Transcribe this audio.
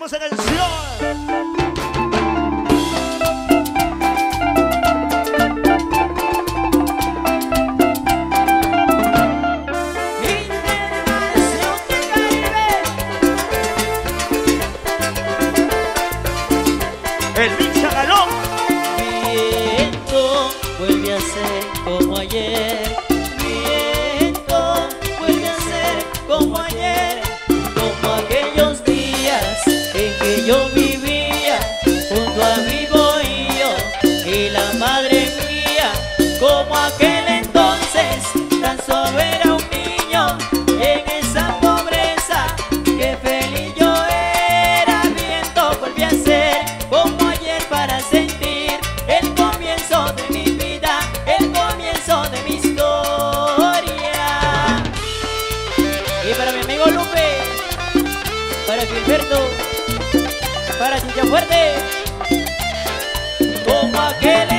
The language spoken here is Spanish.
hermosa canción. El pinche galón. Viento, vuelve a ser como ayer. Viento, vuelve a ser como ayer. Como aquellos días en que yo vivía junto a mi bohío y la madre mía. Como aquel entonces tan soberano. Para Gilberto, para Chicha Fuerte, como aquel.